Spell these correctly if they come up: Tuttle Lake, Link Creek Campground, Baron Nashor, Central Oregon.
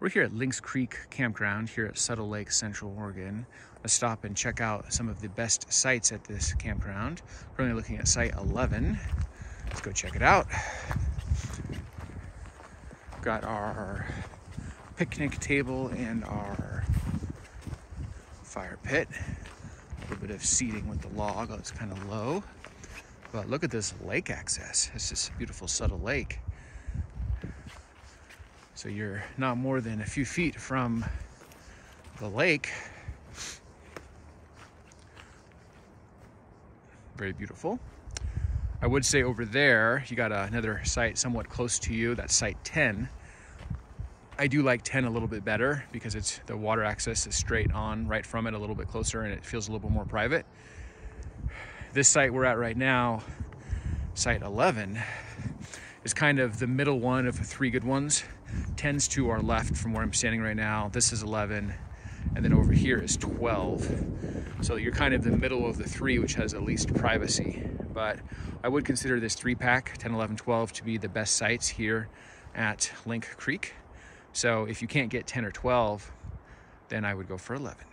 We're here at Link Creek Campground here at Tuttle Lake, Central Oregon. Let's stop and check out some of the best sites at this campground. We're only looking at site 11. Let's go check it out. We've got our picnic table and our fire pit. A little bit of seating with the log. It's kind of low. But look at this lake access. This is beautiful Tuttle Lake. So you're not more than a few feet from the lake. Very beautiful. I would say over there, you got another site somewhat close to you, that's site 10. I do like 10 a little bit better because it's the water access is straight on right from it, a little bit closer, and it feels a little bit more private. This site we're at right now, site 11, is kind of the middle one of three good ones. 10's to our left from where I'm standing right now. This is 11, and then over here is 12. So you're kind of the middle of the three, which has at least privacy. But I would consider this three-pack, 10, 11, 12, to be the best sites here at Link Creek. So if you can't get 10 or 12, then I would go for 11.